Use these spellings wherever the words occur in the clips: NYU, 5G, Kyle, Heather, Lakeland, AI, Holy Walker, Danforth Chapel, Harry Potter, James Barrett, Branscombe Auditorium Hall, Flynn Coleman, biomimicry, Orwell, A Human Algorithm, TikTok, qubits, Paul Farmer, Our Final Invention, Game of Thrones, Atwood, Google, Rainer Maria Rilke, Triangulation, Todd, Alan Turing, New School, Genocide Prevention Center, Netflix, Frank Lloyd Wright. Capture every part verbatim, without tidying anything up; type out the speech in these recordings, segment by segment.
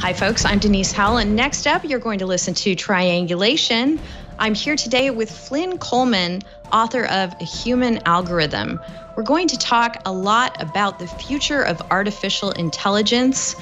Hi, folks. I'm Denise Howell, and next up, you're going to listen to Triangulation. I'm here today with Flynn Coleman, author of A Human Algorithm. We're going to talk a lot about the future of artificial intelligence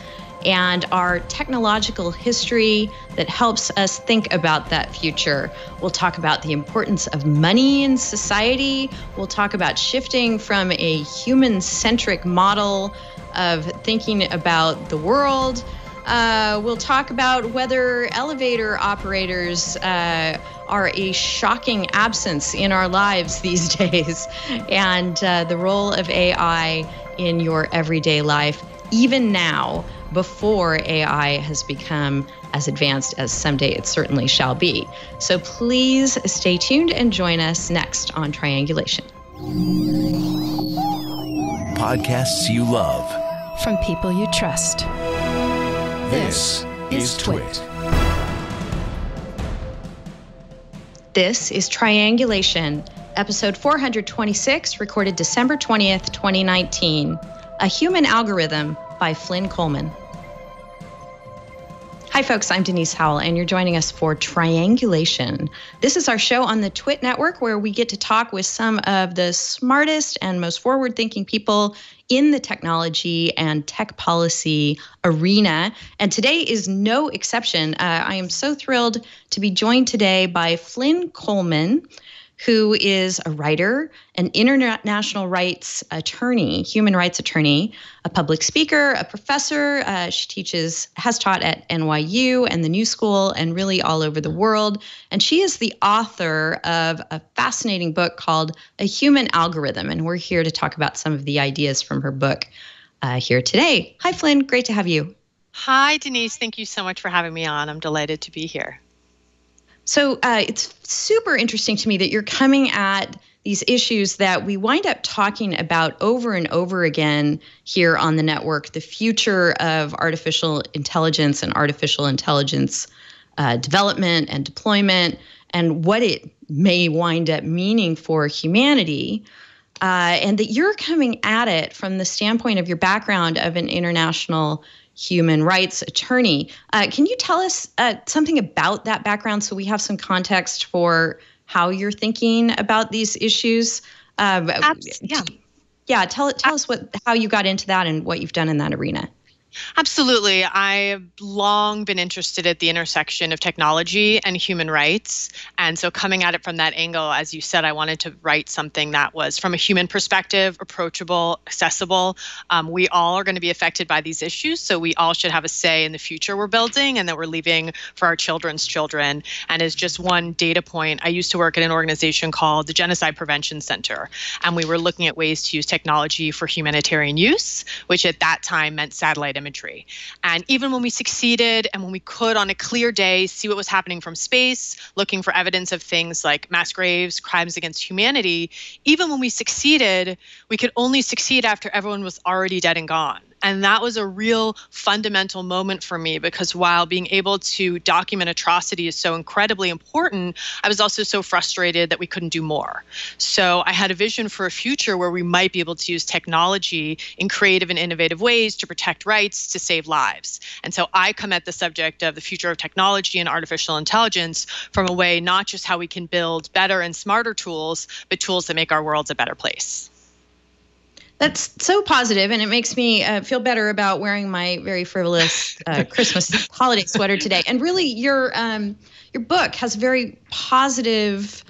and our technological history that helps us think about that future. We'll talk about the importance of money in society. We'll talk about shifting from a human-centric model of thinking about the world. Uh, we'll talk about whether elevator operators uh, are a shocking absence in our lives these days, and uh, the role of A I in your everyday life, even now, before A I has become as advanced as someday it certainly shall be. So please stay tuned and join us next on Triangulation. Podcasts you love from people you trust. This is TWiT. This is Triangulation, episode four hundred twenty-six, recorded December twentieth, twenty nineteen. A Human Algorithm by Flynn Coleman. Hi, folks. I'm Denise Howell, and you're joining us for Triangulation. This is our show on the TWiT network, where we get to talk with some of the smartest and most forward-thinking people in the technology and tech policy arena. And today is no exception. Uh, I am so thrilled to be joined today by Flynn Coleman, who is a writer, an international rights attorney, human rights attorney, a public speaker, a professor. Uh, she teaches, has taught at N Y U and the New School and really all over the world. And she is the author of a fascinating book called A Human Algorithm. And we're here to talk about some of the ideas from her book uh, here today. Hi, Flynn. Great to have you. Hi, Denise. Thank you so much for having me on. I'm delighted to be here. So uh, it's super interesting to me that you're coming at these issues that we wind up talking about over and over again here on the network, the future of artificial intelligence and artificial intelligence uh, development and deployment and what it may wind up meaning for humanity, uh, and that you're coming at it from the standpoint of your background of an international human rights attorney. Uh, can you tell us uh, something about that background so we have some context for how you're thinking about these issues? Um, Abs- yeah, yeah. Tell tell us what how you got into that and what you've done in that arena. Absolutely. I've long been interested at the intersection of technology and human rights. And so coming at it from that angle, as you said, I wanted to write something that was from a human perspective, approachable, accessible. Um, we all are going to be affected by these issues. So we all should have a say in the future we're building and that we're leaving for our children's children. And as just one data point, I used to work at an organization called the Genocide Prevention Center. And we were looking at ways to use technology for humanitarian use, which at that time meant satellite imagery. Imagery. And even when we succeeded and when we could on a clear day see what was happening from space, looking for evidence of things like mass graves, crimes against humanity, even when we succeeded, we could only succeed after everyone was already dead and gone. And that was a real fundamental moment for me because while being able to document atrocity is so incredibly important, I was also so frustrated that we couldn't do more. So I had a vision for a future where we might be able to use technology in creative and innovative ways to protect rights, to save lives. And so I come at the subject of the future of technology and artificial intelligence from a way not just how we can build better and smarter tools, but tools that make our world a better place. That's so positive, and it makes me uh, feel better about wearing my very frivolous uh, Christmas holiday sweater today. And really, your um, your book has a very positive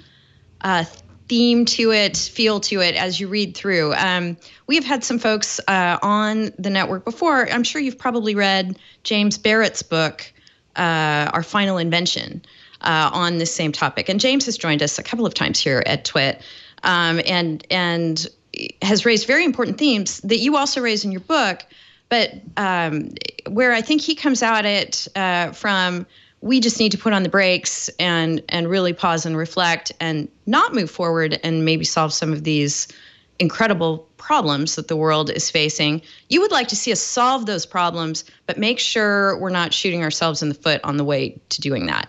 uh, theme to it, feel to it as you read through. Um, we have had some folks uh, on the network before. I'm sure you've probably read James Barrett's book, uh, Our Final Invention, uh, on this same topic. And James has joined us a couple of times here at TWiT, um, and and. has raised very important themes that you also raise in your book, but um, where I think he comes at it uh, from, we just need to put on the brakes and and really pause and reflect and not move forward and maybe solve some of these incredible problems that the world is facing. You would like to see us solve those problems, but make sure we're not shooting ourselves in the foot on the way to doing that.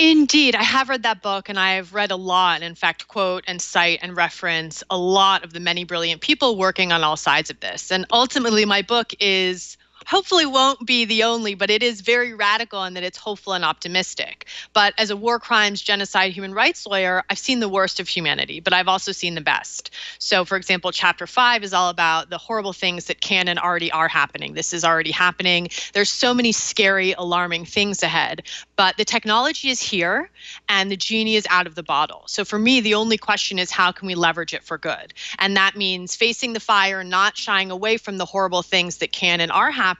Indeed, I have read that book and I have read a lot, and in fact, quote and cite and reference a lot of the many brilliant people working on all sides of this. And ultimately, my book is hopefully won't be the only, but it is very radical in that it's hopeful and optimistic. But as a war crimes, genocide, human rights lawyer, I've seen the worst of humanity, but I've also seen the best. So for example, chapter five is all about the horrible things that can and already are happening. This is already happening. There's so many scary, alarming things ahead, but the technology is here and the genie is out of the bottle. So for me, the only question is how can we leverage it for good? And that means facing the fire, not shying away from the horrible things that can and are happening,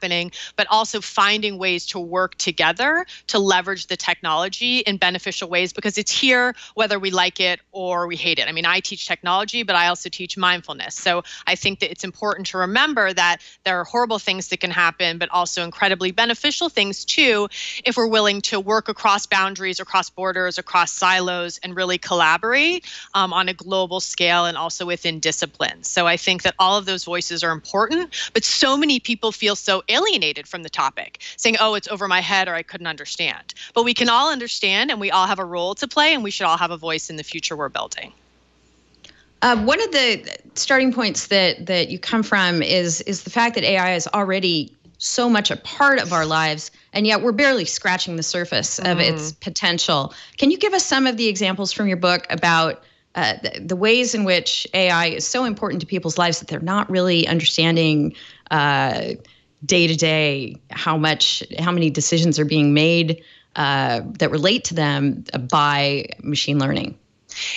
but also finding ways to work together to leverage the technology in beneficial ways, because it's here whether we like it or we hate it. I mean, I teach technology, but I also teach mindfulness. So I think that it's important to remember that there are horrible things that can happen, but also incredibly beneficial things too, if we're willing to work across boundaries, across borders, across silos, and really collaborate um, on a global scale and also within disciplines. So I think that all of those voices are important, but so many people feel so alienated from the topic, saying, oh, it's over my head or I couldn't understand. But we can all understand and we all have a role to play and we should all have a voice in the future we're building. Uh, one of the starting points that that you come from is is the fact that A I is already so much a part of our lives, and yet we're barely scratching the surface mm. of its potential. Can you give us some of the examples from your book about uh, the, the ways in which A I is so important to people's lives that they're not really understanding uh, day to day how much, how many decisions are being made uh, that relate to them by machine learning?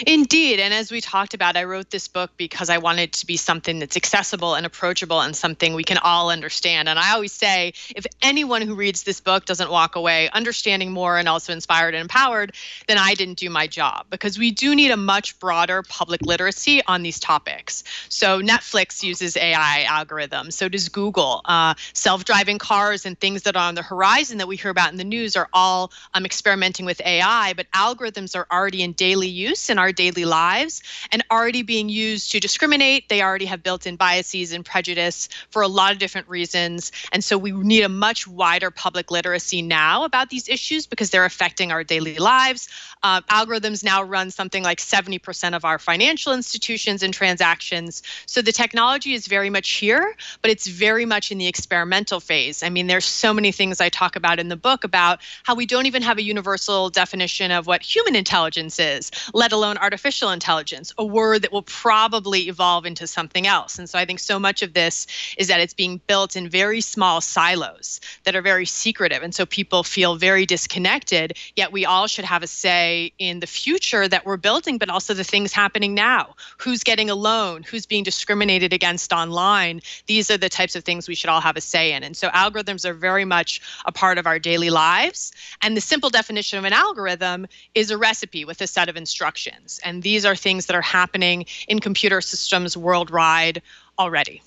Indeed. And as we talked about, I wrote this book because I wanted it to be something that's accessible and approachable and something we can all understand. And I always say, if anyone who reads this book doesn't walk away understanding more and also inspired and empowered, then I didn't do my job, because we do need a much broader public literacy on these topics. So Netflix uses A I algorithms. So does Google. Uh, self-driving cars and things that are on the horizon that we hear about in the news are all um, experimenting with A I, but algorithms are already in daily use in our daily lives and already being used to discriminate. They already have built-in biases and prejudice for a lot of different reasons. And so we need a much wider public literacy now about these issues because they're affecting our daily lives. Uh, algorithms now run something like seventy percent of our financial institutions and transactions. So the technology is very much here, but it's very much in the experimental phase. I mean, there's so many things I talk about in the book about how we don't even have a universal definition of what human intelligence is, let alone artificial intelligence, a word that will probably evolve into something else. And so I think so much of this is that it's being built in very small silos that are very secretive. And so people feel very disconnected, yet we all should have a say in the future that we're building, but also the things happening now. Who's getting a loan? Who's being discriminated against online? These are the types of things we should all have a say in. And so algorithms are very much a part of our daily lives. And the simple definition of an algorithm is a recipe with a set of instructions. And these are things that are happening in computer systems worldwide already.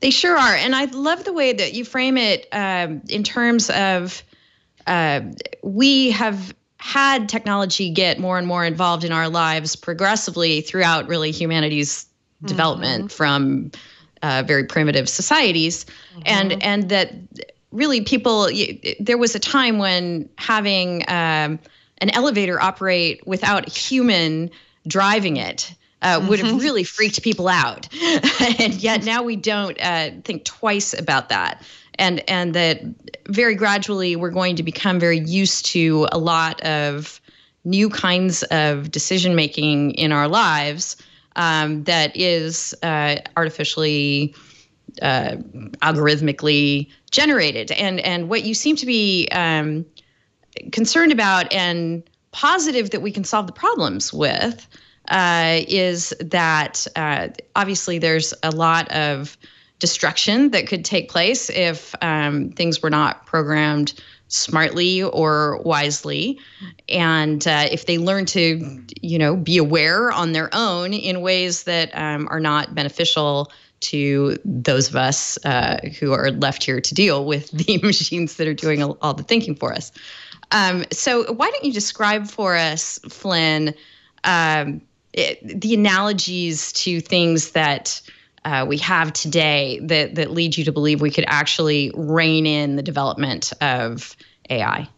They sure are. And I love the way that you frame it um, in terms of uh, we have had technology get more and more involved in our lives progressively throughout really humanity's mm-hmm. development from uh, very primitive societies. Mm-hmm. And, and that really people, there was a time when having um, an elevator operate without a human driving it uh, would have really freaked people out. And yet now we don't uh, think twice about that. And and that very gradually we're going to become very used to a lot of new kinds of decision-making in our lives um, that is uh, artificially, uh, algorithmically generated. And, and what you seem to be um, concerned about and positive that we can solve the problems with uh, is that uh, obviously there's a lot of destruction that could take place if um, things were not programmed smartly or wisely, and uh, if they learn to, you know, be aware on their own in ways that um, are not beneficial to those of us uh, who are left here to deal with the machines that are doing all the thinking for us. Um, so why don't you describe for us, Flynn, um, it, the analogies to things that uh, we have today that, that lead you to believe we could actually rein in the development of A I?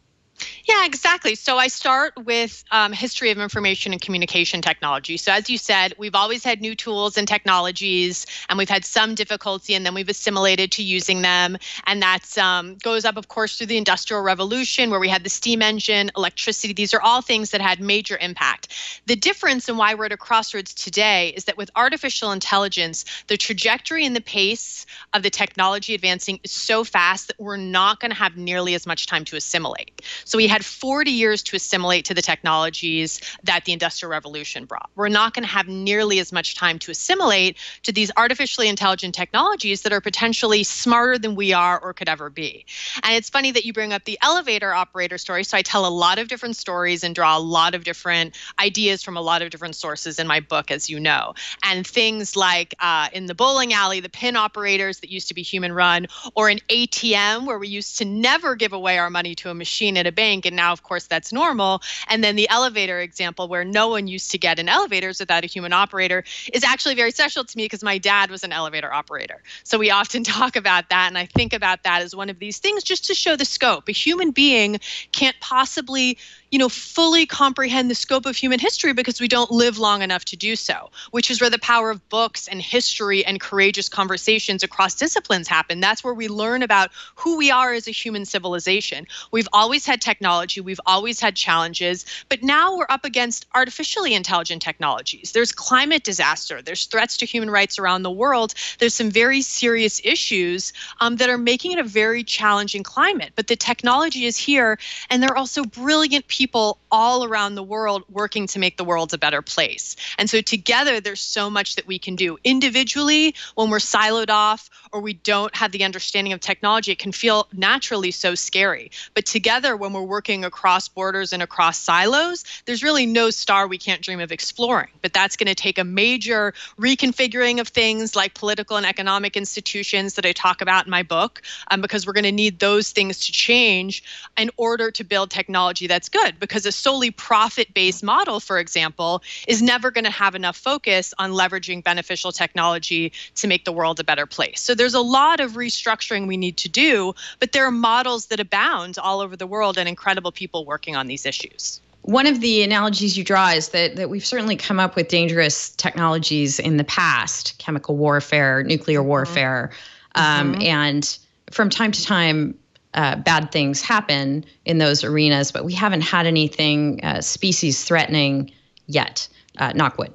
Yeah, exactly. So I start with um, history of information and communication technology. So as you said, we've always had new tools and technologies, and we've had some difficulty, and then we've assimilated to using them. And that's um, goes up, of course, through the Industrial Revolution, where we had the steam engine, electricity. These are all things that had major impact. The difference in why we're at a crossroads today is that with artificial intelligence, the trajectory and the pace of the technology advancing is so fast that we're not going to have nearly as much time to assimilate. So we had forty years to assimilate to the technologies that the Industrial Revolution brought. We're not going to have nearly as much time to assimilate to these artificially intelligent technologies that are potentially smarter than we are or could ever be. And it's funny that you bring up the elevator operator story. So I tell a lot of different stories and draw a lot of different ideas from a lot of different sources in my book, as you know. And things like uh, in the bowling alley, the pin operators that used to be human run, or an A T M where we used to never give away our money to a machine at a bank. And now, of course, that's normal. And then the elevator example, where no one used to get in elevators without a human operator, is actually very special to me because my dad was an elevator operator. So we often talk about that. And I think about that as one of these things just to show the scope. A human being can't possibly, you know, fully comprehend the scope of human history because we don't live long enough to do so, which is where the power of books and history and courageous conversations across disciplines happen. That's where we learn about who we are as a human civilization. We've always had technology, we've always had challenges, but now we're up against artificially intelligent technologies. There's climate disaster, there's threats to human rights around the world, there's some very serious issues um, that are making it a very challenging climate, but the technology is here, and there are also brilliant people people all around the world working to make the world a better place. And so together, there's so much that we can do. Individually, when we're siloed off or we don't have the understanding of technology, it can feel naturally so scary. But together, when we're working across borders and across silos, there's really no star we can't dream of exploring. But that's going to take a major reconfiguring of things like political and economic institutions that I talk about in my book, um, because we're going to need those things to change in order to build technology that's good. Because a solely profit-based model, for example, is never going to have enough focus on leveraging beneficial technology to make the world a better place. So there's a lot of restructuring we need to do, but there are models that abound all over the world and incredible people working on these issues. One of the analogies you draw is that, that we've certainly come up with dangerous technologies in the past, chemical warfare, nuclear warfare, mm-hmm. um, and from time to time, Uh, bad things happen in those arenas, but we haven't had anything uh, species threatening yet, uh, knock wood.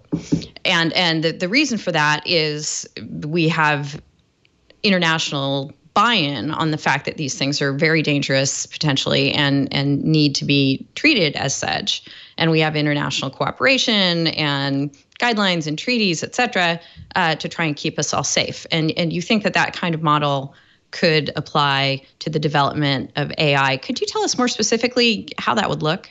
And, and the, the reason for that is we have international buy-in on the fact that these things are very dangerous potentially and, and need to be treated as such. And we have international cooperation and guidelines and treaties, et cetera, uh, to try and keep us all safe. And, and you think that that kind of model could apply to the development of A I. Could you tell us more specifically how that would look?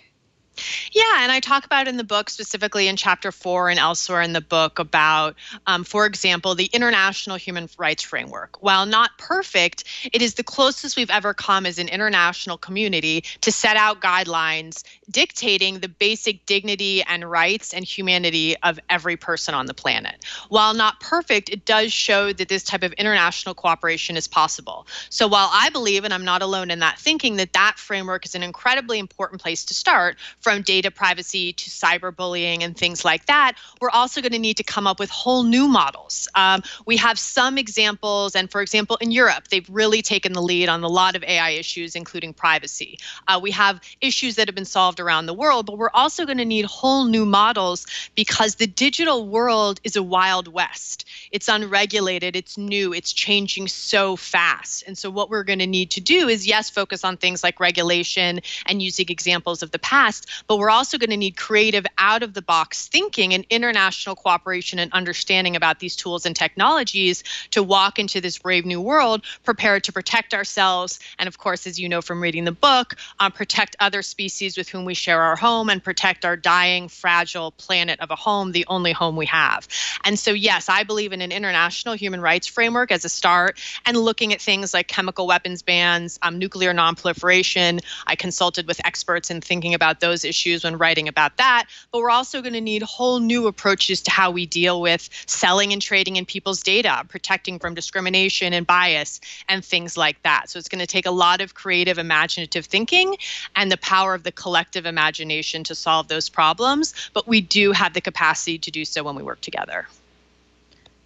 Yeah, and I talk about in the book, specifically in chapter four and elsewhere in the book, about, um, for example, the international human rights framework. While not perfect, it is the closest we've ever come as an international community to set out guidelines dictating the basic dignity and rights and humanity of every person on the planet. While not perfect, it does show that this type of international cooperation is possible. So while I believe, and I'm not alone in that thinking, that that framework is an incredibly important place to start, from data privacy to cyberbullying and things like that, we're also going to need to come up with whole new models. Um, we have some examples, and for example, in Europe, they've really taken the lead on a lot of A I issues, including privacy. Uh, we have issues that have been solved around the world, but we're also going to need whole new models because the digital world is a wild west. It's unregulated, it's new, it's changing so fast. And so what we're going to need to do is, yes, focus on things like regulation and using examples of the past, but we're also going to need creative, out-of-the-box thinking and international cooperation and understanding about these tools and technologies to walk into this brave new world, prepared to protect ourselves, and of course, as you know from reading the book, um, protect other species with whom we share our home and protect our dying, fragile planet of a home, the only home we have. And so, yes, I believe in an international human rights framework as a start, and looking at things like chemical weapons bans, um, nuclear nonproliferation. I consulted with experts in thinking about those issues when writing about that, but we're also going to need whole new approaches to how we deal with selling and trading in people's data, protecting from discrimination and bias and things like that. So it's going to take a lot of creative, imaginative thinking and the power of the collective imagination to solve those problems, but we do have the capacity to do so when we work together.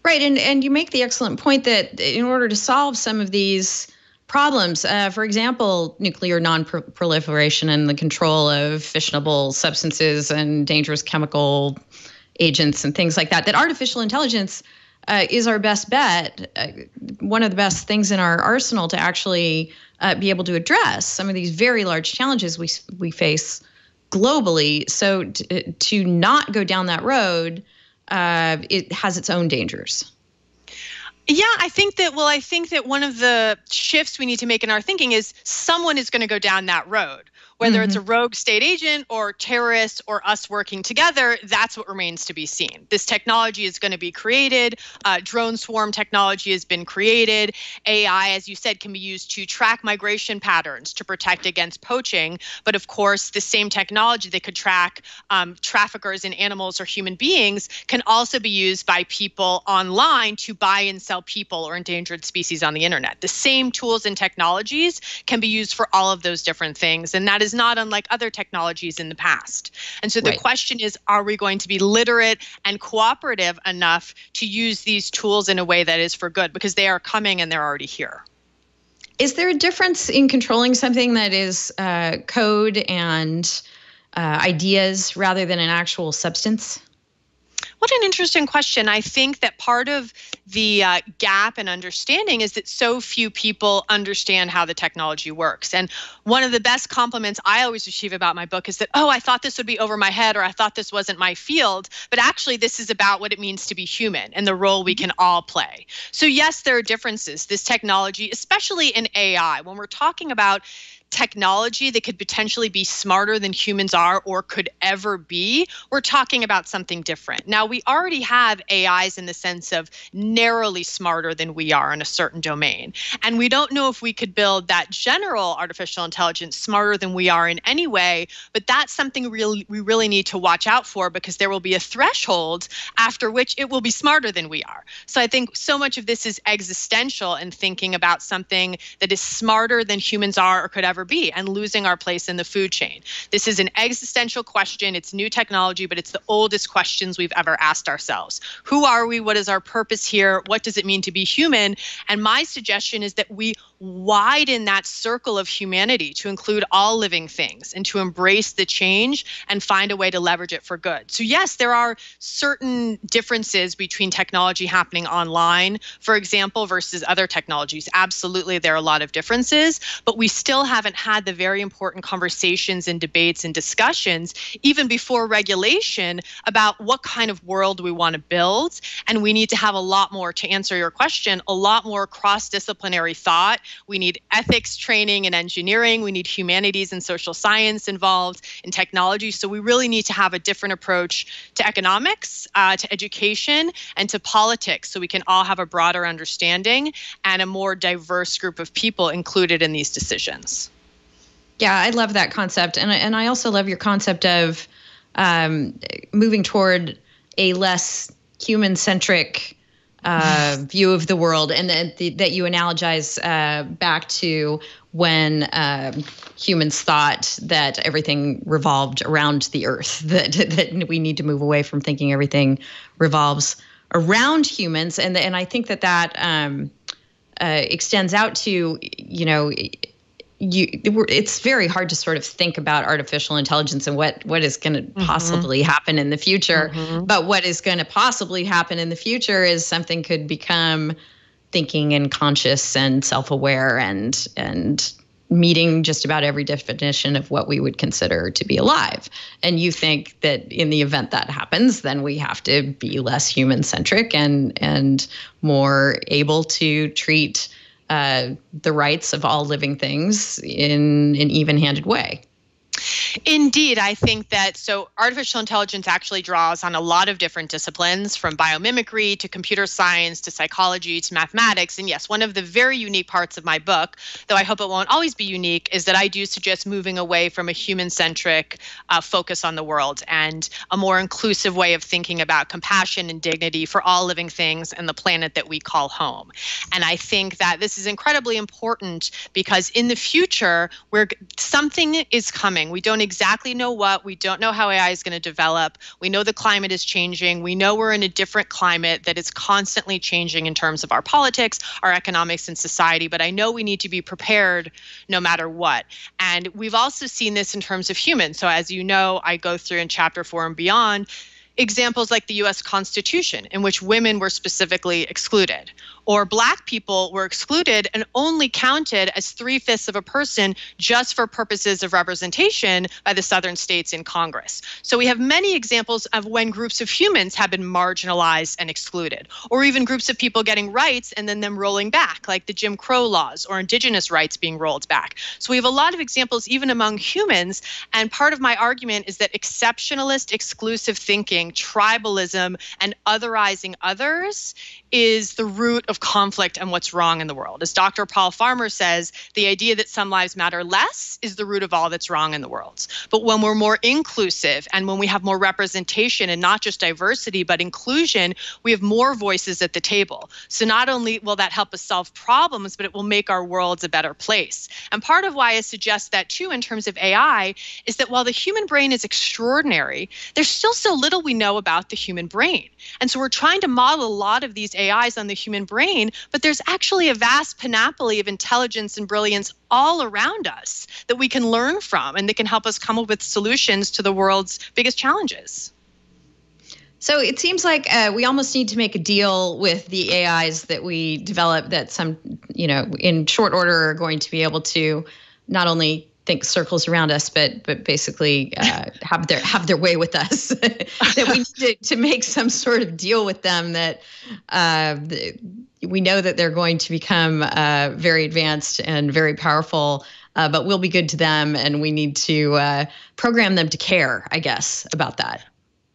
Right, and, and you make the excellent point that in order to solve some of these problems, uh, for example, nuclear non-proliferation and the control of fissionable substances and dangerous chemical agents and things like that, that artificial intelligence uh, is our best bet, uh, one of the best things in our arsenal to actually uh, be able to address some of these very large challenges we, we face globally. So t- to not go down that road, Uh, it has its own dangers. Yeah, I think that, well, I think that one of the shifts we need to make in our thinking is someone is going to go down that road. Whether mm-hmm. it's a rogue state agent or terrorists or us working together, that's what remains to be seen. This technology is going to be created. Uh, drone swarm technology has been created. A I, as you said, can be used to track migration patterns to protect against poaching. But of course, the same technology that could track um, traffickers in animals or human beings can also be used by people online to buy and sell people or endangered species on the internet. The same tools and technologies can be used for all of those different things. And that is not unlike other technologies in the past. And so the right. question is, are we going to be literate and cooperative enough to use these tools in a way that is for good? Because they are coming and they're already here. Is there a difference in controlling something that is uh, code and uh, ideas rather than an actual substance? What an interesting question. I think that part of the uh, gap in understanding is that so few people understand how the technology works. And one of the best compliments I always receive about my book is that, oh, I thought this would be over my head, or I thought this wasn't my field, but actually this is about what it means to be human and the role we can all play. So yes, there are differences. This technology, especially in A I, when we're talking about technology that could potentially be smarter than humans are or could ever be, we're talking about something different. Now, we already have A Is in the sense of narrowly smarter than we are in a certain domain. And we don't know if we could build that general artificial intelligence smarter than we are in any way, but that's something really, we really need to watch out for, because there will be a threshold after which it will be smarter than we are. So I think so much of this is existential and thinking about something that is smarter than humans are or could ever be, and losing our place in the food chain. This is an existential question. It's new technology, but it's the oldest questions we've ever asked ourselves. Who are we? What is our purpose here? What does it mean to be human? And my suggestion is that we widen that circle of humanity to include all living things and to embrace the change and find a way to leverage it for good. So yes, there are certain differences between technology happening online, for example, versus other technologies. Absolutely, there are a lot of differences, but we still have haven't had the very important conversations and debates and discussions, even before regulation, about what kind of world we want to build. And we need to have a lot more, to answer your question, a lot more cross-disciplinary thought. We need ethics training and engineering. We need humanities and social science involved in technology. So we really need to have a different approach to economics, uh, to education, and to politics, so we can all have a broader understanding and a more diverse group of people included in these decisions. Yeah, I love that concept. And I, and I also love your concept of um, moving toward a less human-centric uh, view of the world, and that, that you analogize uh, back to when uh, humans thought that everything revolved around the earth, that, that we need to move away from thinking everything revolves around humans. And, and I think that that um, uh, extends out to, you know, You, it's very hard to sort of think about artificial intelligence and what, what is going to mm-hmm. possibly happen in the future. Mm-hmm. But what is going to possibly happen in the future is something could become thinking and conscious and self-aware and and meeting just about every definition of what we would consider to be alive. And you think that in the event that happens, then we have to be less human-centric and and more able to treat Uh, the rights of all living things in an even-handed way. Indeed, I think that so artificial intelligence actually draws on a lot of different disciplines, from biomimicry to computer science to psychology to mathematics. And yes, one of the very unique parts of my book, though I hope it won't always be unique, is that I do suggest moving away from a human-centric uh, focus on the world and a more inclusive way of thinking about compassion and dignity for all living things and the planet that we call home. And I think that this is incredibly important because in the future, we're, something is coming. We don't exactly know what. We don't know how A I is going to develop. We know the climate is changing. We know we're in a different climate that is constantly changing in terms of our politics, our economics, and society. But I know we need to be prepared no matter what. And we've also seen this in terms of humans. So as you know, I go through in chapter four and beyond examples like the U S Constitution, in which women were specifically excluded, or Black people were excluded and only counted as three-fifths of a person just for purposes of representation by the Southern states in Congress. So we have many examples of when groups of humans have been marginalized and excluded, or even groups of people getting rights and then them rolling back, like the Jim Crow laws or indigenous rights being rolled back. So we have a lot of examples even among humans, and part of my argument is that exceptionalist, exclusive thinking, tribalism, and otherizing others is the root of conflict and what's wrong in the world. As Doctor Paul Farmer says, the idea that some lives matter less is the root of all that's wrong in the world. But when we're more inclusive and when we have more representation and not just diversity but inclusion, we have more voices at the table. So not only will that help us solve problems, but it will make our worlds a better place. And part of why I suggest that too in terms of A I is that while the human brain is extraordinary, there's still so little we know about the human brain. And so we're trying to model a lot of these A Is on the human brain, but there's actually a vast panoply of intelligence and brilliance all around us that we can learn from and that can help us come up with solutions to the world's biggest challenges. So it seems like uh, we almost need to make a deal with the A Is that we develop that some, you know, in short order are going to be able to not only think circles around us, but but basically uh, have their have their way with us. That we need to, to make some sort of deal with them. That uh, we know that they're going to become uh, very advanced and very powerful, uh, but we'll be good to them, and we need to uh, program them to care, I guess, about that.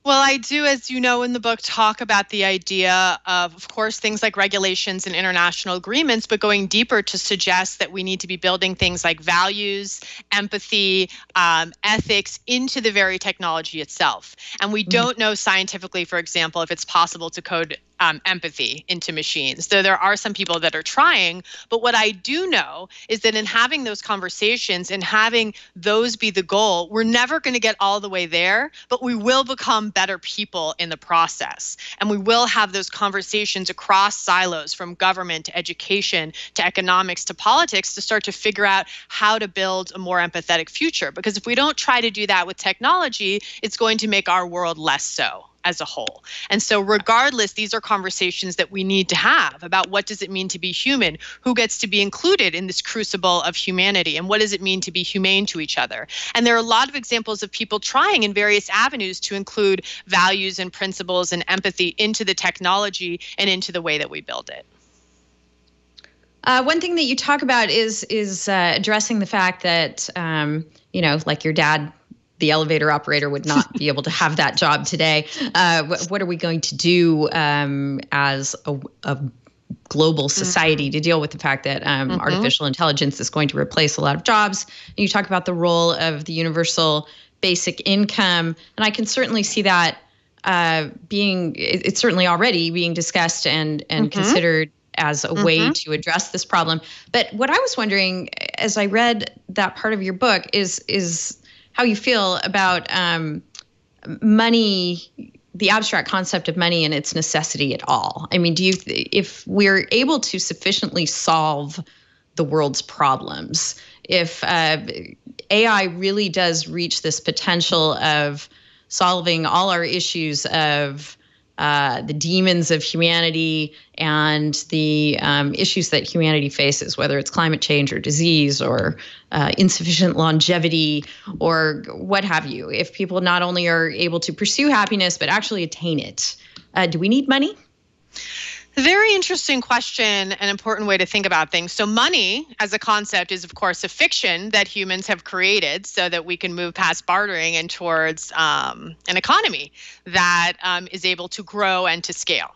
Well, I do, as you know, in the book, talk about the idea of, of course, things like regulations and international agreements, but going deeper to suggest that we need to be building things like values, empathy, um, ethics into the very technology itself. And we don't know scientifically, for example, if it's possible to code Um, empathy into machines. So there are some people that are trying, but what I do know is that in having those conversations and having those be the goal, we're never going to get all the way there, but we will become better people in the process. And we will have those conversations across silos, from government to education to economics to politics, to start to figure out how to build a more empathetic future. Because if we don't try to do that with technology, it's going to make our world less so as a whole. And so regardless, these are conversations that we need to have about what does it mean to be human, who gets to be included in this crucible of humanity, and what does it mean to be humane to each other. And there are a lot of examples of people trying in various avenues to include values and principles and empathy into the technology and into the way that we build it. Uh, one thing that you talk about is is uh, addressing the fact that, um, you know, like your dad, the elevator operator, would not be able to have that job today. Uh, wh- what are we going to do um, as a, a global society mm-hmm. to deal with the fact that um, mm-hmm. artificial intelligence is going to replace a lot of jobs? And you talk about the role of the universal basic income. And I can certainly see that uh, being, it, it's certainly already being discussed and, and mm-hmm. considered as a mm-hmm. way to address this problem. But what I was wondering, as I read that part of your book, is is... how you feel about um, money, the abstract concept of money and its necessity at all. I mean, do you, th- if we're able to sufficiently solve the world's problems, if uh, A I really does reach this potential of solving all our issues of uh, the demons of humanity and the um, issues that humanity faces, whether it's climate change or disease or uh, insufficient longevity or what have you. If people not only are able to pursue happiness, but actually attain it, uh, do we need money? A very interesting question, an important way to think about things. So money as a concept is, of course, a fiction that humans have created so that we can move past bartering and towards um, an economy that um, is able to grow and to scale.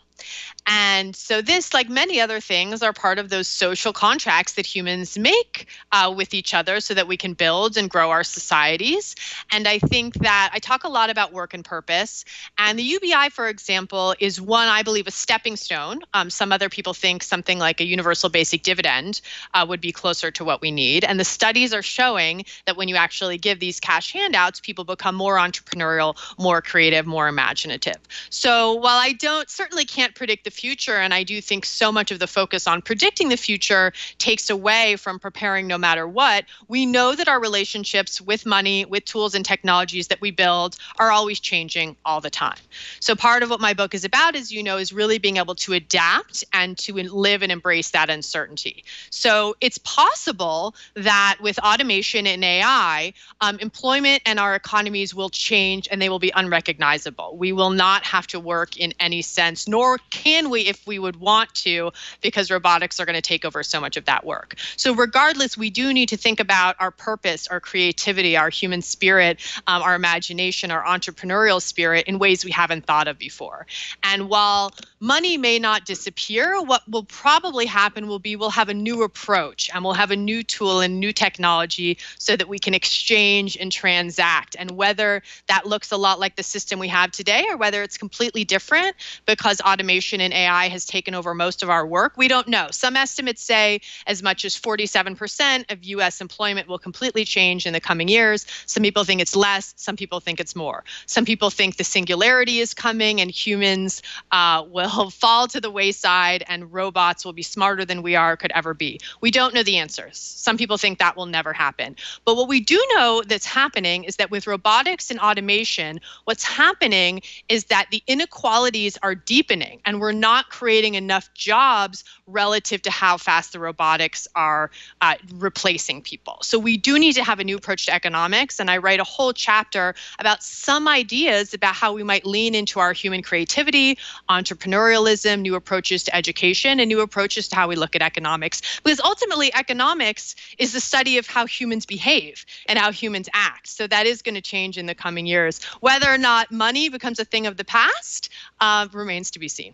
And so this, like many other things, are part of those social contracts that humans make uh, with each other so that we can build and grow our societies. And I think that I talk a lot about work and purpose. And the U B I, for example, is one, I believe, a stepping stone. Um, some other people think something like a universal basic dividend uh, would be closer to what we need. And the studies are showing that when you actually give these cash handouts, people become more entrepreneurial, more creative, more imaginative. So while I don't certainly can't predict the future, and I do think so much of the focus on predicting the future takes away from preparing no matter what, we know that our relationships with money, with tools and technologies that we build are always changing all the time. So part of what my book is about, as you know, is really being able to adapt and to live and embrace that uncertainty. So it's possible that with automation and A I, um, employment and our economies will change and they will be unrecognizable. We will not have to work in any sense, nor can we if we would want to, because robotics are going to take over so much of that work. So regardless, we do need to think about our purpose, our creativity, our human spirit, um, our imagination, our entrepreneurial spirit in ways we haven't thought of before. And while money may not disappear, what will probably happen will be we'll have a new approach and we'll have a new tool and new technology so that we can exchange and transact. And whether that looks a lot like the system we have today or whether it's completely different because automation and A I has taken over most of our work, we don't know. Some estimates say as much as forty-seven percent of U S employment will completely change in the coming years. Some people think it's less. Some people think it's more. Some people think the singularity is coming and humans uh, will fall to the wayside and robots will be smarter than we are could ever be. We don't know the answers. Some people think that will never happen. But what we do know that's happening is that with robotics and automation, what's happening is that the inequalities are deepening and we're not creating enough jobs relative to how fast the robotics are uh, replacing people. So we do need to have a new approach to economics. And I write a whole chapter about some ideas about how we might lean into our human creativity, entrepreneurialism, new approaches to education, and new approaches to how we look at economics. Because ultimately, economics is the study of how humans behave and how humans act. So that is going to change in the coming years. Whether or not money becomes a thing of the past uh, remains to be seen.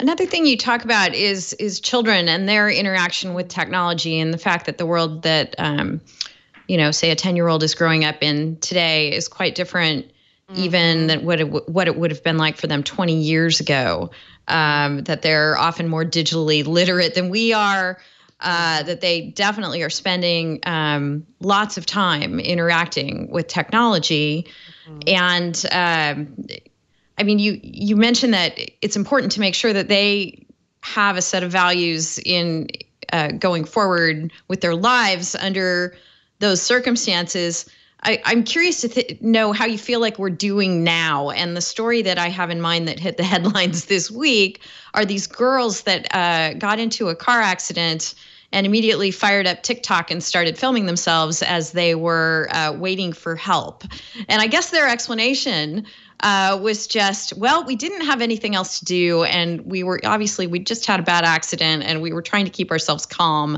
Another thing you talk about is is children and their interaction with technology and the fact that the world that, um, you know, say a ten-year-old is growing up in today is quite different mm-hmm. even than what it, what it would have been like for them twenty years ago, um, that they're often more digitally literate than we are, uh, that they definitely are spending um, lots of time interacting with technology. Mm-hmm. And, um I mean, you you mentioned that it's important to make sure that they have a set of values in uh, going forward with their lives under those circumstances. I, I'm curious to th- know how you feel like we're doing now. And the story that I have in mind that hit the headlines this week are these girls that uh, got into a car accident and immediately fired up TikTok and started filming themselves as they were uh, waiting for help. And I guess their explanation uh, was just, well, we didn't have anything else to do. And we were, obviously, we just had a bad accident and we were trying to keep ourselves calm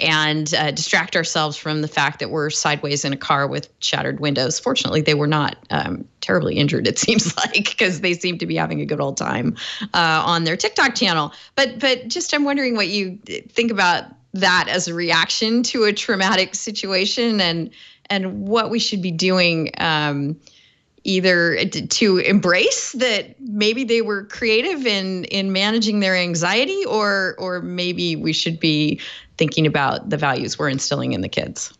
and uh, distract ourselves from the fact that we're sideways in a car with shattered windows. Fortunately, they were not um, terribly injured, it seems like, because they seem to be having a good old time uh, on their TikTok channel. But, but just, I'm wondering what you think about that as a reaction to a traumatic situation and, and what we should be doing, um, either to embrace that maybe they were creative in, in managing their anxiety, or, or maybe we should be thinking about the values we're instilling in the kids.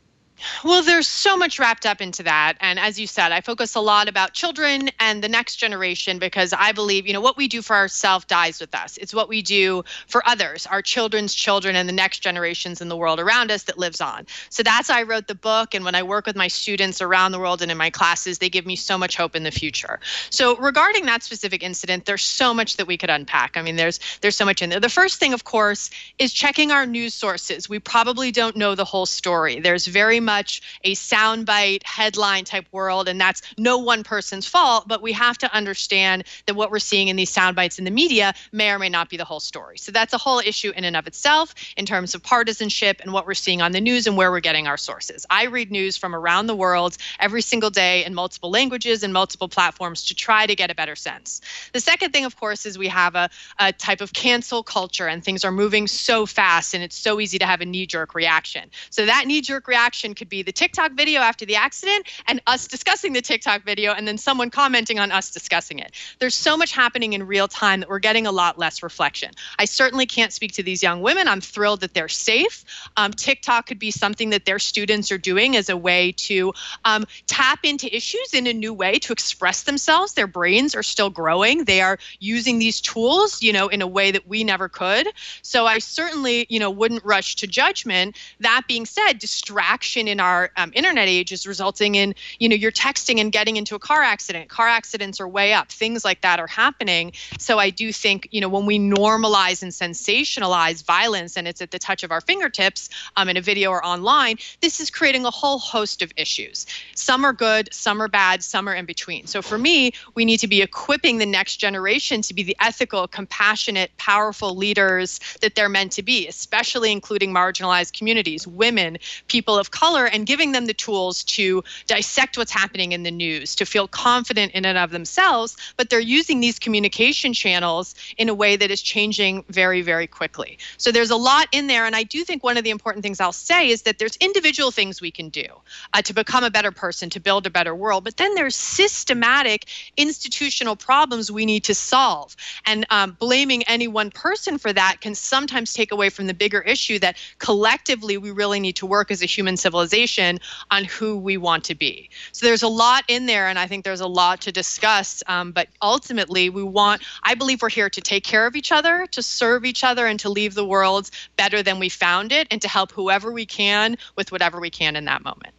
Well, there's so much wrapped up into that. And as you said, I focus a lot about children and the next generation because I believe, you know, what we do for ourselves dies with us. It's what we do for others, our children's children and the next generations in the world around us that lives on. So that's why I wrote the book. And when I work with my students around the world and in my classes, they give me so much hope in the future. So regarding that specific incident, there's so much that we could unpack. I mean, there's there's so much in there. The first thing, of course, is checking our news sources. We probably don't know the whole story. There's very much a soundbite headline type world, and that's no one person's fault, but we have to understand that what we're seeing in these soundbites in the media may or may not be the whole story. So that's a whole issue in and of itself in terms of partisanship and what we're seeing on the news and where we're getting our sources. I read news from around the world every single day in multiple languages and multiple platforms to try to get a better sense. The second thing, of course, is we have a, a type of cancel culture, and things are moving so fast and it's so easy to have a knee-jerk reaction. So that knee-jerk reaction could be the TikTok video after the accident and us discussing the TikTok video and then someone commenting on us discussing it. There's so much happening in real time that we're getting a lot less reflection. I certainly can't speak to these young women. I'm thrilled that they're safe. Um, TikTok could be something that their students are doing as a way to um, tap into issues in a new way, to express themselves. Their brains are still growing. They are using these tools, you know, in a way that we never could. So I certainly, you know, wouldn't rush to judgment. That being said, distraction in our um, internet age is resulting in, you know, you're texting and getting into a car accident. Car accidents are way up. Things like that are happening. So I do think, you know, when we normalize and sensationalize violence and it's at the touch of our fingertips um, in a video or online, this is creating a whole host of issues. Some are good, some are bad, some are in between. So for me, we need to be equipping the next generation to be the ethical, compassionate, powerful leaders that they're meant to be, especially including marginalized communities, women, people of color, and giving them the tools to dissect what's happening in the news, to feel confident in and of themselves, but they're using these communication channels in a way that is changing very, very quickly. So there's a lot in there, and I do think one of the important things I'll say is that there's individual things we can do uh, to become a better person, to build a better world, but then there's systematic institutional problems we need to solve, and um, blaming any one person for that can sometimes take away from the bigger issue that collectively we really need to work as a human civilization on who we want to be. So there's a lot in there, and I think there's a lot to discuss, um, but ultimately we want, I believe we're here to take care of each other, to serve each other, and to leave the world better than we found it, and to help whoever we can with whatever we can in that moment.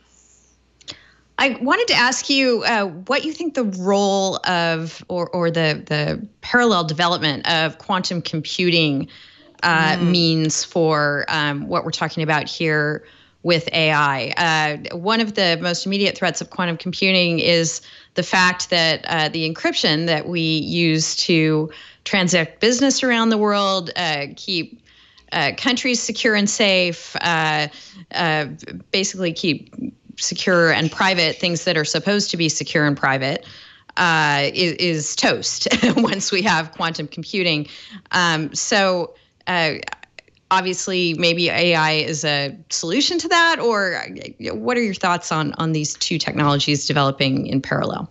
I wanted to ask you uh, what you think the role of, or or the the parallel development of quantum computing uh, mm. means for um, what we're talking about here with A I. Uh, one of the most immediate threats of quantum computing is the fact that uh, the encryption that we use to transact business around the world, uh, keep uh, countries secure and safe, uh, uh, basically keep secure and private things that are supposed to be secure and private, uh, is, is toast once we have quantum computing. Um, so uh, obviously maybe A I is a solution to that, or what are your thoughts on, on these two technologies developing in parallel?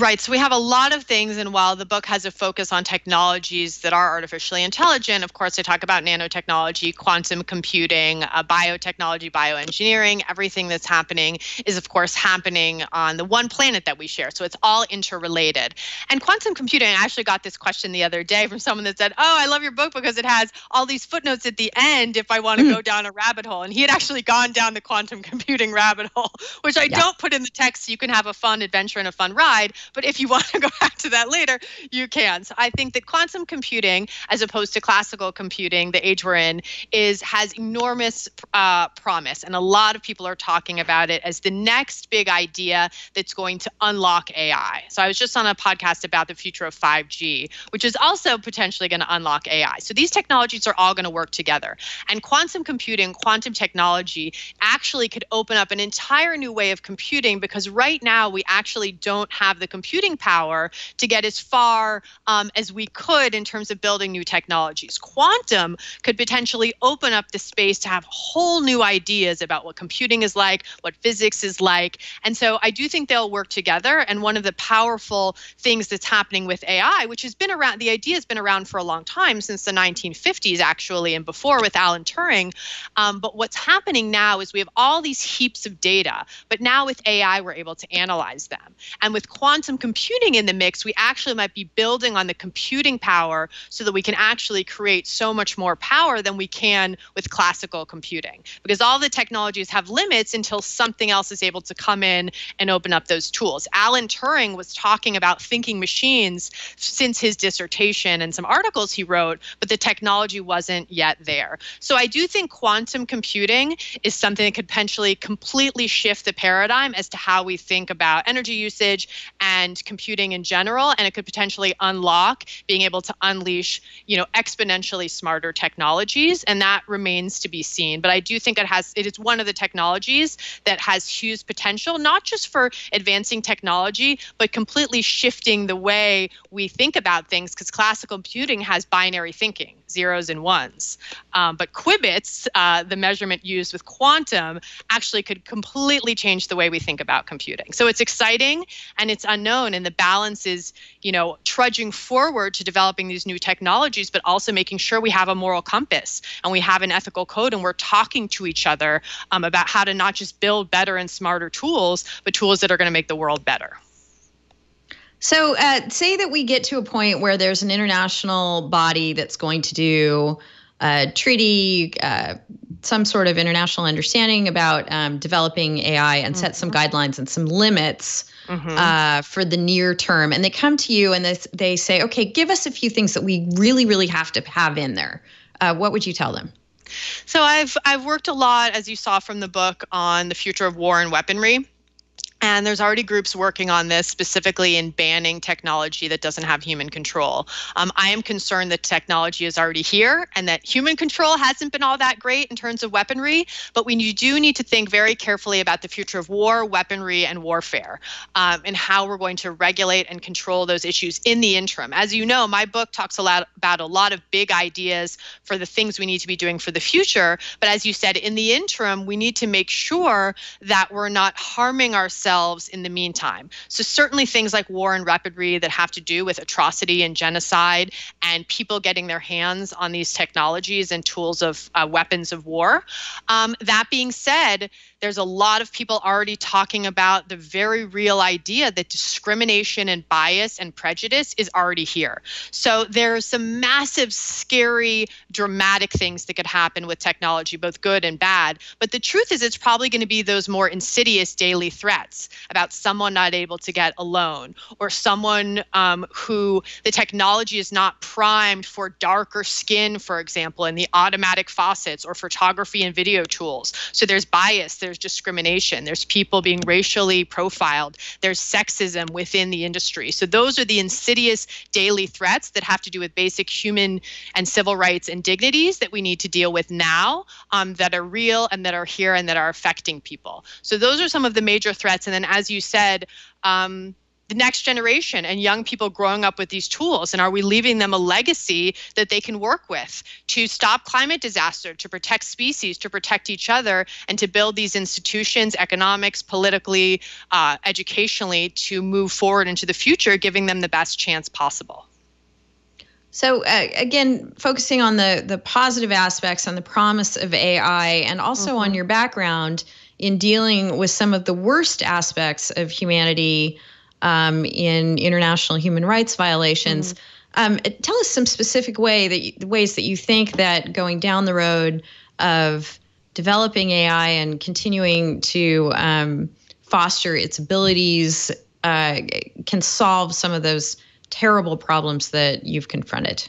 Right. So we have a lot of things. And while the book has a focus on technologies that are artificially intelligent, of course, I talk about nanotechnology, quantum computing, uh, biotechnology, bioengineering. Everything that's happening is, of course, happening on the one planet that we share. So it's all interrelated. And quantum computing, I actually got this question the other day from someone that said, oh, I love your book because it has all these footnotes at the end if I want to mm. go down a rabbit hole. And he had actually gone down the quantum computing rabbit hole, which I yeah. don't put in the text. So you can have a fun adventure and a fun ride. But if you want to go back to that later, you can. So I think that quantum computing, as opposed to classical computing, the age we're in, is has enormous uh, promise. And a lot of people are talking about it as the next big idea that's going to unlock A I. So I was just on a podcast about the future of five G, which is also potentially going to unlock A I. So these technologies are all going to work together. And quantum computing, quantum technology actually could open up an entire new way of computing, because right now we actually don't have the computing power to get as far um, as we could in terms of building new technologies. Quantum could potentially open up the space to have whole new ideas about what computing is like, what physics is like. And so I do think they'll work together. And one of the powerful things that's happening with A I, which has been around, the idea has been around for a long time, since the nineteen fifties actually, and before with Alan Turing. Um, but what's happening now is we have all these heaps of data, but now with A I, we're able to analyze them. And with quantum quantum computing in the mix, we actually might be building on the computing power so that we can actually create so much more power than we can with classical computing. Because all the technologies have limits until something else is able to come in and open up those tools. Alan Turing was talking about thinking machines since his dissertation and some articles he wrote, but the technology wasn't yet there. So I do think quantum computing is something that could potentially completely shift the paradigm as to how we think about energy usage and computing in general, and it could potentially unlock being able to unleash, you know, exponentially smarter technologies, and that remains to be seen. But I do think it has it is one of the technologies that has huge potential, not just for advancing technology, but completely shifting the way we think about things, because classical computing has binary thinking, zeros and ones. Um, but qubits, uh, the measurement used with quantum, actually could completely change the way we think about computing. So it's exciting and it's unknown, and the balance is, you know, trudging forward to developing these new technologies, but also making sure we have a moral compass and we have an ethical code, and we're talking to each other um, about how to not just build better and smarter tools, but tools that are going to make the world better. So uh, say that we get to a point where there's an international body that's going to do a treaty, uh, some sort of international understanding about um, developing A I, and mm-hmm. set some guidelines and some limits mm-hmm. uh, for the near term. And they come to you and they, they say, okay, give us a few things that we really, really have to have in there. Uh, what would you tell them? So I've I've worked a lot, as you saw from the book, on the future of war and weaponry. And there's already groups working on this, specifically in banning technology that doesn't have human control. Um, I am concerned that technology is already here and that human control hasn't been all that great in terms of weaponry. But we do need to think very carefully about the future of war, weaponry, and warfare, um, and how we're going to regulate and control those issues in the interim. As you know, my book talks a lot about a lot of big ideas for the things we need to be doing for the future. But as you said, in the interim, we need to make sure that we're not harming ourselves in the meantime. So certainly things like war and weaponry that have to do with atrocity and genocide and people getting their hands on these technologies and tools of uh, weapons of war. Um, that being said, there's a lot of people already talking about the very real idea that discrimination and bias and prejudice is already here. So there are some massive, scary, dramatic things that could happen with technology, both good and bad. But the truth is, it's probably going to be those more insidious daily threats about someone not able to get a loan, or someone um, who the technology is not primed for darker skin, for example, in the automatic faucets or photography and video tools. So there's bias. There's discrimination, there's people being racially profiled, there's sexism within the industry. So those are the insidious daily threats that have to do with basic human and civil rights and dignities that we need to deal with now, um, that are real and that are here and that are affecting people. So those are some of the major threats. And then, as you said, um, the next generation and young people growing up with these tools, and are we leaving them a legacy that they can work with to stop climate disaster, to protect species, to protect each other, and to build these institutions, economics, politically, uh, educationally, to move forward into the future, giving them the best chance possible. So uh, again, focusing on the, the positive aspects, on the promise of A I, and also mm-hmm. on your background in dealing with some of the worst aspects of humanity, Um, in international human rights violations. Mm-hmm. um, tell us some specific way that you, ways that you think that going down the road of developing A I and continuing to um, foster its abilities uh, can solve some of those terrible problems that you've confronted.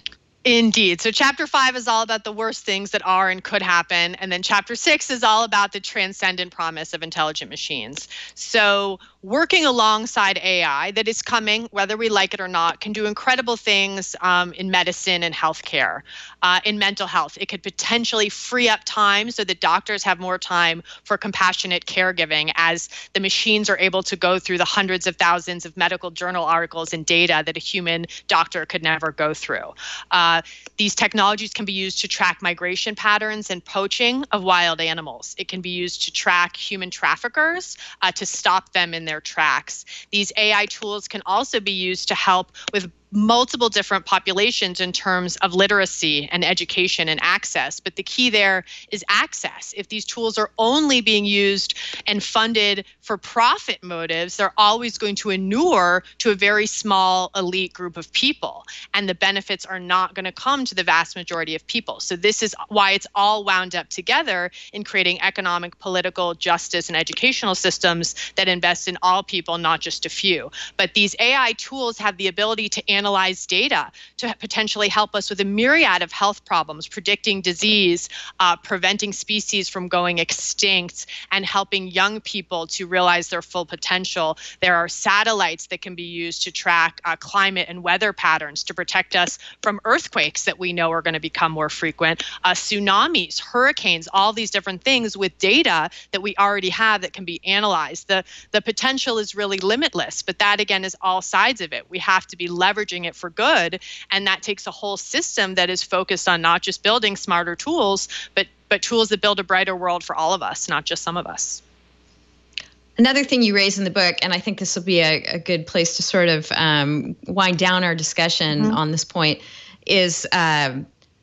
Indeed. So chapter five is all about the worst things that are and could happen. And then chapter six is all about the transcendent promise of intelligent machines. So working alongside A I that is coming, whether we like it or not, can do incredible things um, in medicine and healthcare, uh, in mental health. It could potentially free up time so that doctors have more time for compassionate caregiving as the machines are able to go through the hundreds of thousands of medical journal articles and data that a human doctor could never go through. Uh, Uh, these technologies can be used to track migration patterns and poaching of wild animals. It can be used to track human traffickers, uh, to stop them in their tracks. These A I tools can also be used to help with multiple different populations in terms of literacy and education and access. But the key there is access. If these tools are only being used and funded for profit motives, they're always going to inure to a very small elite group of people. And the benefits are not going to come to the vast majority of people. So this is why it's all wound up together in creating economic, political, justice, and educational systems that invest in all people, not just a few. But these A I tools have the ability to analyze data to potentially help us with a myriad of health problems, predicting disease, uh, preventing species from going extinct, and helping young people to realize their full potential. There are satellites that can be used to track uh, climate and weather patterns to protect us from earthquakes that we know are going to become more frequent, uh, tsunamis, hurricanes, all these different things with data that we already have that can be analyzed. The, the potential is really limitless, but that again is all sides of it. We have to be leveraging it for good, and that takes a whole system that is focused on not just building smarter tools, but but tools that build a brighter world for all of us, not just some of us. Another thing you raise in the book, and I think this will be a, a good place to sort of um, wind down our discussion mm-hmm. on this point, is uh,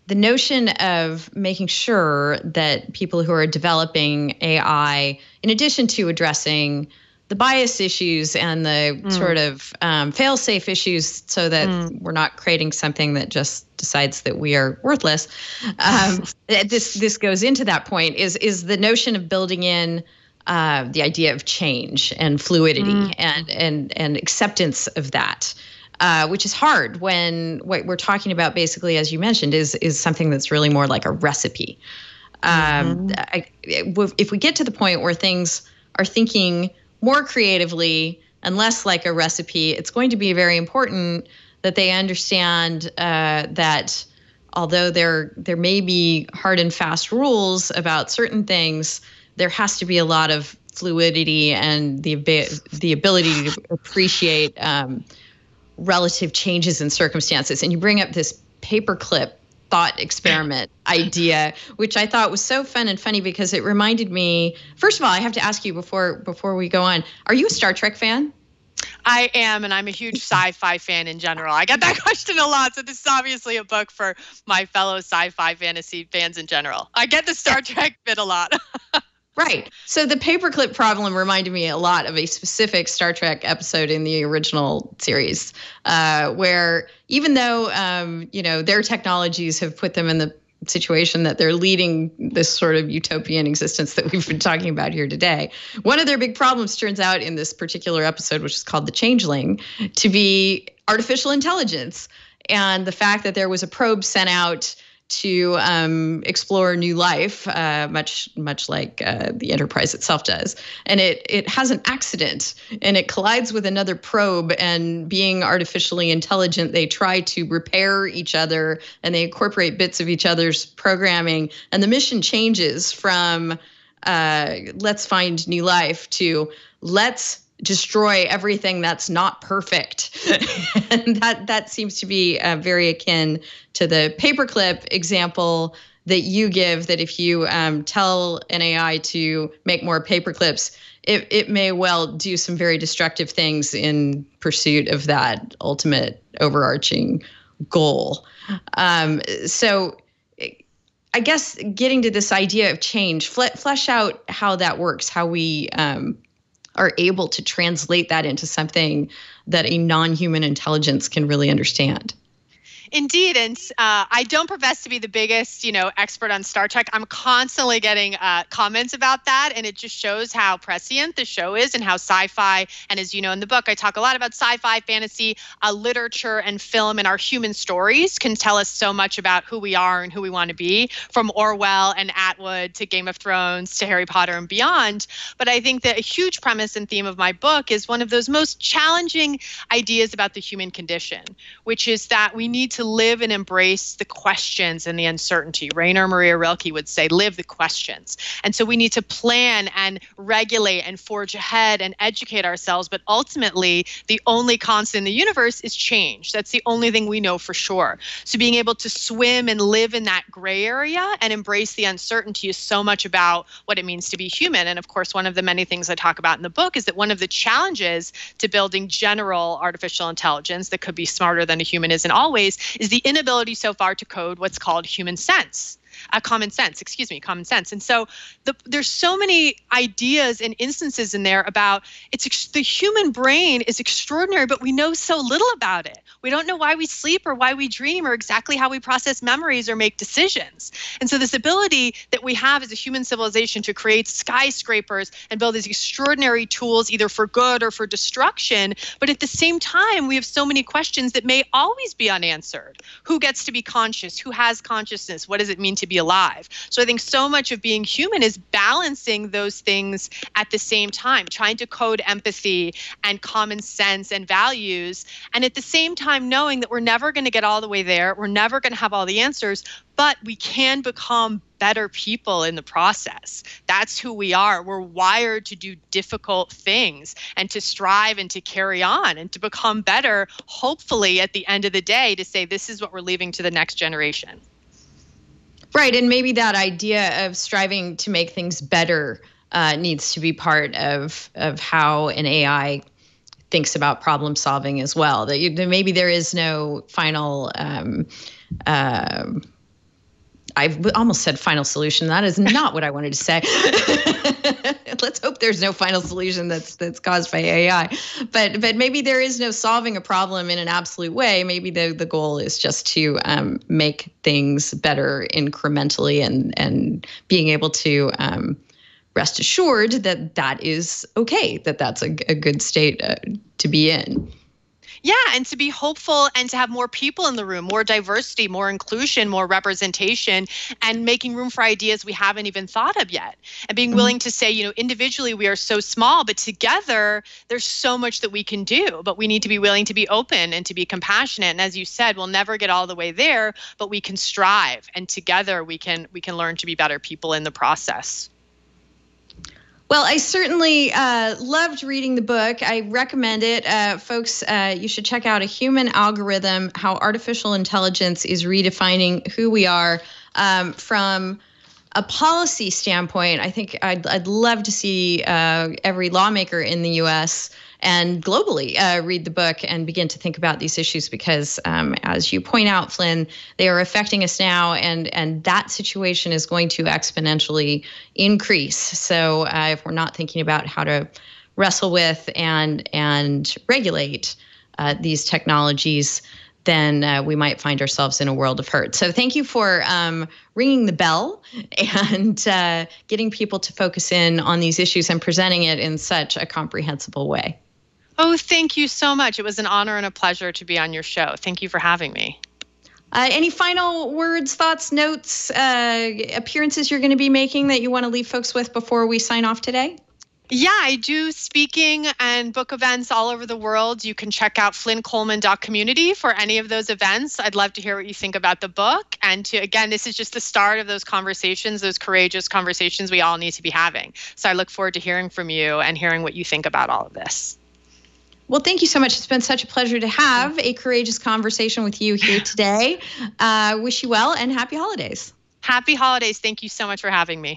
the notion of making sure that people who are developing A I, in addition to addressing the bias issues and the mm. sort of um, fail-safe issues, so that mm. we're not creating something that just decides that we are worthless. Um, this this goes into that point, is is the notion of building in uh, the idea of change and fluidity mm. and and and acceptance of that, uh, which is hard when what we're talking about, basically, as you mentioned, is is something that's really more like a recipe. Um, mm-hmm. I, if we get to the point where things are thinking more creatively and less like a recipe, it's going to be very important that they understand uh, that although there there may be hard and fast rules about certain things, there has to be a lot of fluidity and the the ability to appreciate um, relative changes in circumstances. And you bring up this paperclip thought experiment idea, which I thought was so fun and funny because it reminded me. First of all, I have to ask you before before we go on, are you a Star Trek fan? I am, and I'm a huge sci-fi fan in general. I get that question a lot, so this is obviously a book for my fellow sci-fi fantasy fans in general. I get the Star Trek bit a lot. Right. So the paperclip problem reminded me a lot of a specific Star Trek episode in the original series, uh, where even though, um, you know, their technologies have put them in the situation that they're leading this sort of utopian existence that we've been talking about here today, one of their big problems turns out in this particular episode, which is called The Changeling, to be artificial intelligence. And the fact that there was a probe sent out to um, explore new life, uh, much much like uh, the Enterprise itself does. And it it has an accident, and it collides with another probe, and being artificially intelligent, they try to repair each other, and they incorporate bits of each other's programming. And the mission changes from uh, let's find new life to let's destroy everything that's not perfect. And that that seems to be uh, very akin to the paperclip example that you give, that if you um, tell an A I to make more paperclips, it, it may well do some very destructive things in pursuit of that ultimate overarching goal. Um, so I guess getting to this idea of change, fle flesh out how that works, how we um, are able to translate that into something that a non-human intelligence can really understand. Indeed, and uh, I don't profess to be the biggest, you know, expert on Star Trek. I'm constantly getting uh, comments about that, and it just shows how prescient the show is and how sci-fi, and as you know in the book, I talk a lot about sci-fi, fantasy, uh, literature, and film, and our human stories can tell us so much about who we are and who we want to be, from Orwell and Atwood to Game of Thrones to Harry Potter and beyond. But I think that a huge premise and theme of my book is one of those most challenging ideas about the human condition, which is that we need to live and embrace the questions and the uncertainty. Rainer Maria Rilke would say, live the questions. And so we need to plan and regulate and forge ahead and educate ourselves. But ultimately, the only constant in the universe is change. That's the only thing we know for sure. So being able to swim and live in that gray area and embrace the uncertainty is so much about what it means to be human. And of course, one of the many things I talk about in the book is that one of the challenges to building general artificial intelligence that could be smarter than a human is in all ways is the inability so far to code what's called human sense. uh, common sense, excuse me, common sense. And so the, there's so many ideas and instances in there about it's ex- the human brain is extraordinary, but we know so little about it. We don't know why we sleep or why we dream or exactly how we process memories or make decisions. And so this ability that we have as a human civilization to create skyscrapers and build these extraordinary tools, either for good or for destruction, but at the same time, we have so many questions that may always be unanswered. Who gets to be conscious? Who has consciousness? What does it mean to be alive? So I think so much of being human is balancing those things at the same time, trying to code empathy and common sense and values, and at the same time knowing that we're never going to get all the way there, we're never going to have all the answers, but we can become better people in the process. That's who we are. We're wired to do difficult things and to strive and to carry on and to become better, hopefully at the end of the day, to say this is what we're leaving to the next generation. Right, and maybe that idea of striving to make things better uh, needs to be part of, of how an A I thinks about problem solving as well. That, you, that maybe there is no final um, uh, I've almost said final solution. That is not what I wanted to say. Let's hope there's no final solution that's that's caused by A I. But but maybe there is no solving a problem in an absolute way. Maybe the, the goal is just to um, make things better incrementally and, and being able to um, rest assured that that is okay, that that's a, a good state uh, to be in. Yeah, and to be hopeful and to have more people in the room, more diversity, more inclusion, more representation, and making room for ideas we haven't even thought of yet. And being willing to say, you know, individually we are so small, but together there's so much that we can do. But we need to be willing to be open and to be compassionate. And as you said, we'll never get all the way there, but we can strive. And together we can we can learn to be better people in the process. Well, I certainly uh, loved reading the book. I recommend it. Uh, folks, uh, you should check out A Human Algorithm, How Artificial Intelligence is Redefining Who We Are. Um, from a policy standpoint, I think I'd, I'd love to see uh, every lawmaker in the U S and globally uh, read the book and begin to think about these issues because, um, as you point out, Flynn, they are affecting us now, and and that situation is going to exponentially increase. So uh, if we're not thinking about how to wrestle with and and regulate uh, these technologies, then uh, we might find ourselves in a world of hurt. So thank you for um, ringing the bell and uh, getting people to focus in on these issues and presenting it in such a comprehensible way. Oh, thank you so much. It was an honor and a pleasure to be on your show. Thank you for having me. Uh, any final words, thoughts, notes, uh, appearances you're going to be making that you want to leave folks with before we sign off today? Yeah, I do speaking and book events all over the world. You can check out Flynn Coleman dot community for any of those events. I'd love to hear what you think about the book. And to, again, this is just the start of those conversations, those courageous conversations we all need to be having. So I look forward to hearing from you and hearing what you think about all of this. Well, thank you so much. It's been such a pleasure to have a courageous conversation with you here today. Uh, wish you well and happy holidays. Happy holidays. Thank you so much for having me.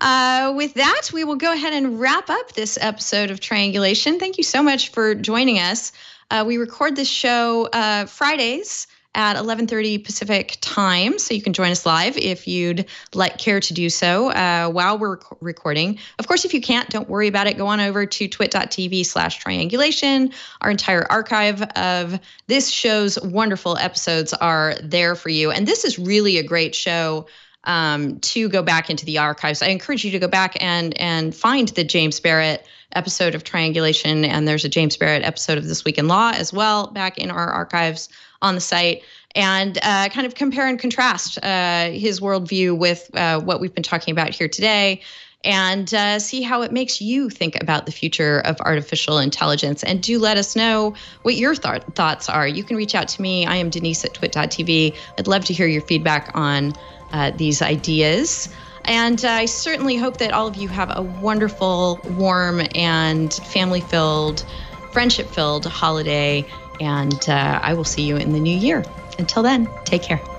Uh, with that, we will go ahead and wrap up this episode of Triangulation. Thank you so much for joining us. Uh, we record this show uh, Fridays at eleven thirty Pacific time, so you can join us live if you'd like care to do so uh, while we're rec- recording. Of course, if you can't, don't worry about it. Go on over to twit dot t v slash triangulation. Our entire archive of this show's wonderful episodes are there for you. And this is really a great show. Um, to go back into the archives. I encourage you to go back and and find the James Barrett episode of Triangulation, and there's a James Barrett episode of This Week in Law as well back in our archives on the site, and uh, kind of compare and contrast uh, his worldview with uh, what we've been talking about here today, and uh, see how it makes you think about the future of artificial intelligence. And do let us know what your th- thoughts are. You can reach out to me. I am Denise at twit dot t v. I'd love to hear your feedback on uh, these ideas. And uh, I certainly hope that all of you have a wonderful, warm, and family-filled, friendship-filled holiday. And uh, I will see you in the new year. Until then, take care.